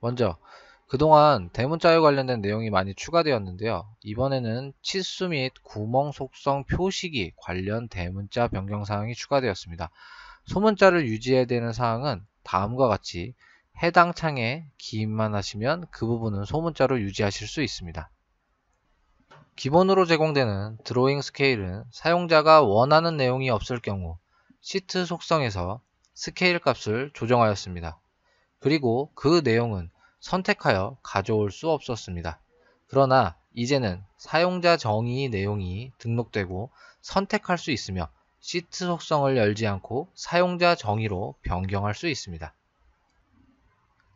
먼저 그동안 대문자에 관련된 내용이 많이 추가되었는데요. 이번에는 치수 및 구멍 속성 표시기 관련 대문자 변경사항이 추가되었습니다. 소문자를 유지해야 되는 사항은 다음과 같이 해당 창에 기입만 하시면 그 부분은 소문자로 유지하실 수 있습니다. 기본으로 제공되는 드로잉 스케일은 사용자가 원하는 내용이 없을 경우 시트 속성에서 스케일 값을 조정하였습니다. 그리고 그 내용은 선택하여 가져올 수 없었습니다. 그러나 이제는 사용자 정의 내용이 등록되고 선택할 수 있으며 시트 속성을 열지 않고 사용자 정의로 변경할 수 있습니다.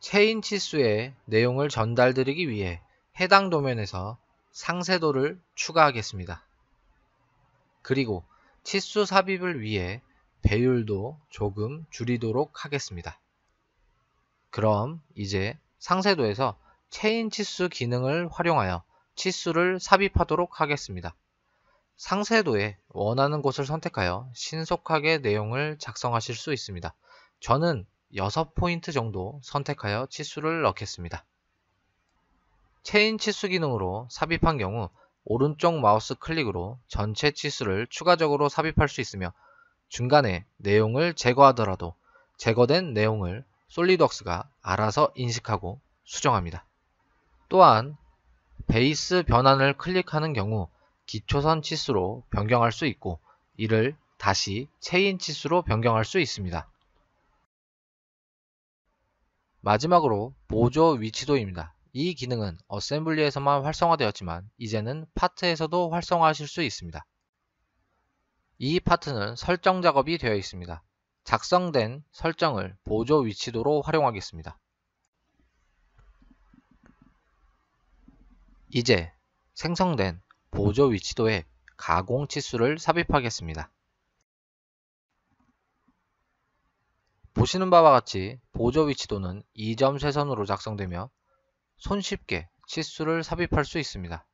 체인 치수의 내용을 전달드리기 위해 해당 도면에서 상세도를 추가하겠습니다. 그리고 치수 삽입을 위해 배율도 조금 줄이도록 하겠습니다. 그럼 이제 상세도에서 체인 치수 기능을 활용하여 치수를 삽입하도록 하겠습니다. 상세도에 원하는 곳을 선택하여 신속하게 내용을 작성하실 수 있습니다. 저는 6포인트 정도 선택하여 치수를 넣겠습니다. 체인 치수 기능으로 삽입한 경우 오른쪽 마우스 클릭으로 전체 치수를 추가적으로 삽입할 수 있으며 중간에 내용을 제거하더라도 제거된 내용을 솔리드웍스가 알아서 인식하고 수정합니다. 또한 베이스 변환을 클릭하는 경우 기초선 치수로 변경할 수 있고 이를 다시 체인 치수로 변경할 수 있습니다. 마지막으로 보조 위치도입니다. 이 기능은 어셈블리에서만 활성화되었지만 이제는 파트에서도 활성화하실 수 있습니다. 이 파트는 설정 작업이 되어 있습니다. 작성된 설정을 보조 위치도로 활용하겠습니다. 이제 생성된 보조 위치도에 가공 치수를 삽입하겠습니다. 보시는 바와 같이 보조 위치도는 2점 쇠선으로 작성되며 손쉽게 치수를 삽입할 수 있습니다.